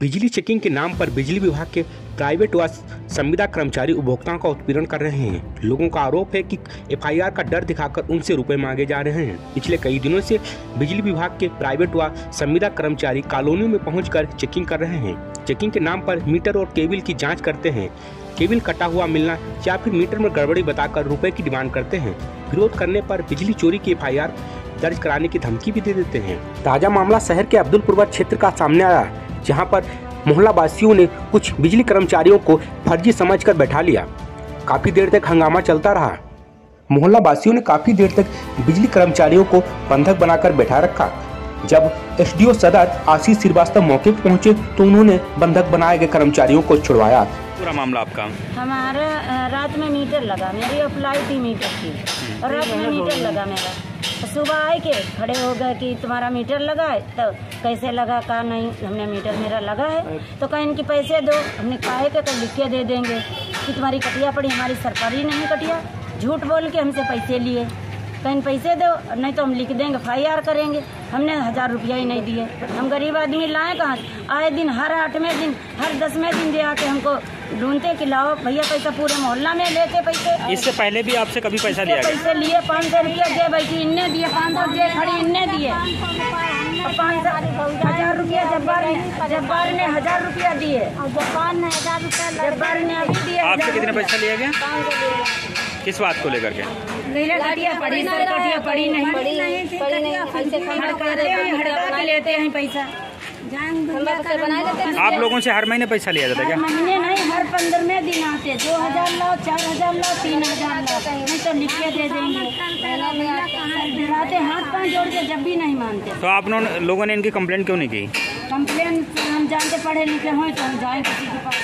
बिजली चेकिंग के नाम पर बिजली विभाग के प्राइवेट व संविदा कर्मचारी उपभोक्ताओं का उत्पीड़न कर रहे हैं। लोगों का आरोप है कि एफआईआर का डर दिखाकर उनसे रुपए मांगे जा रहे हैं। पिछले कई दिनों से बिजली विभाग के प्राइवेट व संविदा कर्मचारी कॉलोनियों में पहुंचकर चेकिंग कर रहे हैं। चेकिंग के नाम पर मीटर और केबल की जाँच करते हैं। केबल कटा हुआ मिलना या फिर मीटर में गड़बड़ी बताकर रुपए की डिमांड करते हैं। विरोध करने पर बिजली चोरी की एफआईआर दर्ज कराने की धमकी भी दे देते हैं। ताजा मामला शहर के अब्दुलपुरवा क्षेत्र का सामने आया, जहां पर मोहल्ला वासियों ने कुछ बिजली कर्मचारियों को फर्जी समझकर बैठा लिया। काफी देर तक हंगामा चलता रहा। मोहल्ला वासियों ने काफी देर तक बिजली कर्मचारियों को बंधक बनाकर बैठा रखा। जब एसडीओ सदर आशीष श्रीवास्तव मौके पर पहुंचे तो उन्होंने बंधक बनाए गए कर्मचारियों को छुड़वाया। पूरा मामला आपका? हमारा रात में मीटर लगा, मेरी अप्लाई थी मीटर की, और रात में मीटर लगा मेरा। सुबह आए के खड़े हो गए कि तुम्हारा मीटर लगा है, तो कैसे लगा? कहा नहीं, हमने मीटर मेरा लगा है। तो कहा इनके पैसे दो। हमने कहा है कि तो लिख के दे देंगे कि तुम्हारी कटिया पड़ी, हमारी सरकारी नहीं कटिया। झूठ बोल के हमसे पैसे लिए। कहा इन पैसे दो नहीं तो हम लिख देंगे, एफआईआर करेंगे। हमने 1000 रुपया ही नहीं दिए। हम गरीब आदमी लाए कहाँ? आए दिन, हर 8वें दिन, हर 10वें दिन दे आके हमको ढूंढते कि लाओ भैया पैसा। पूरे मोहल्ला में लेते पैसे। इससे पहले भी आपसे कभी पैसा लिया? पैसे लिए 500 रुपया दे बैठी, इनने दिए 500 दिए खड़ी, इनने दिए 500 1000 रुपया। जब्बार ने 1000 रुपया दिए, जब्बार ने अभी दिए। आपसे कितने पैसा लिया गया? 500 किस बात को लेकर के? लेते हैं पैसा। आप लोगों से हर महीने पैसा लिया जाता है क्या? महीने नहीं, हर 15वें दिन आते। 2000 लाओ, 4000 लाओ, 3000 लाओ, नहीं तो लिख के दे देंगे। डराते, हाथ पांव जोड़ के जब भी नहीं मानते। तो आप लोगों ने इनकी कंप्लेंट क्यों नहीं की? कंप्लेन हम जानते पढ़े लिखे हों तो हम जाए किसी के पास,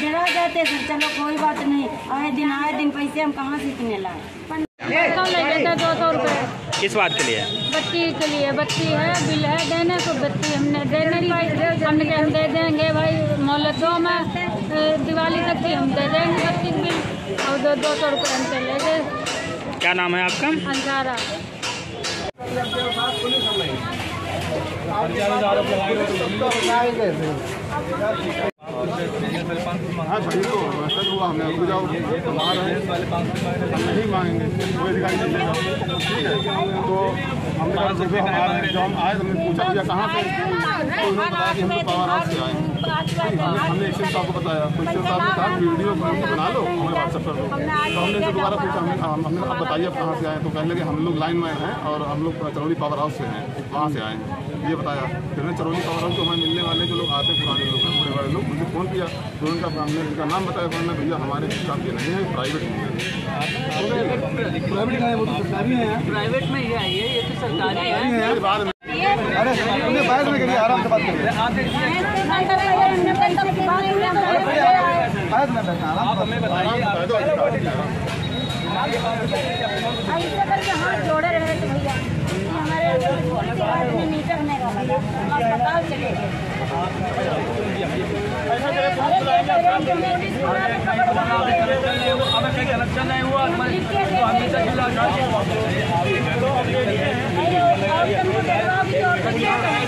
डरा जाते सर। चलो कोई बात नहीं। आए दिन पैसे हम कहाँ से इतने लाए? 200 रुपये किस बात के लिए? बच्ची के लिए। बच्ची है, बिल है, देने को बच्ची हमने देने भाई। हमने कहा हम दे देंगे भाई, मोहल्लों में दिवाली तक की हम दे देंगे बच्ची बिल। और 200 रुपये हमसे ले गए। क्या नाम है आपका? अंसारा। हम लोग लाइन मैन हैं और हम लोग चरौली पावर हाउस से हैं, वहाँ से आए हैं, ये बताया। फिर मैं चरौली पावर हाउस को हमें मिलने वाले जो लोग आते पुराने लोग हैं, बड़े बड़े लोग, उनसे फ़ोन किया। तो उनका नाम बताया। उन्होंने भैया हमारे काम के नहीं है, प्राइवेट है। प्राइवेट में ये आई है, ये तो सरकारी है। बाद में अरे बाद में आराम से बात करेंगे। ऐसे करके हाथ जोड़े रहे तो भैया हमारे आदमी मीटर में बताओ चले गए।